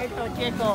Esto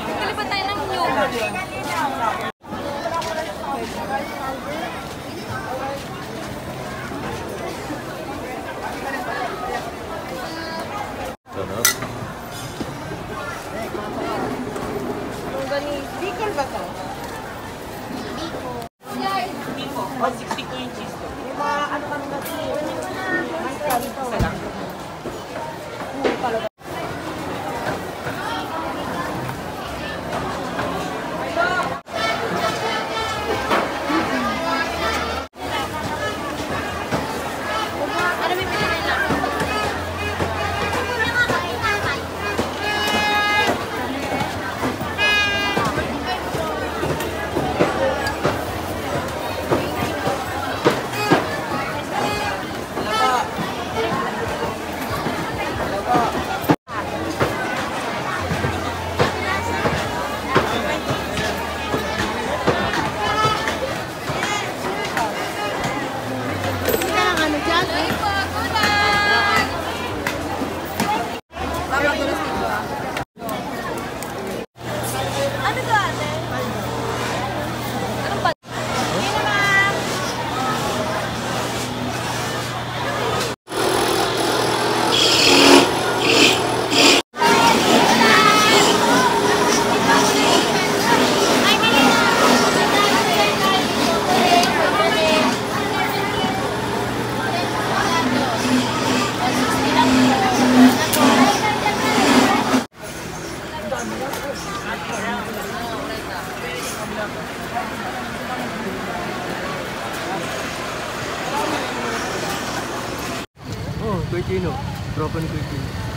Quick, no. Drop and quick.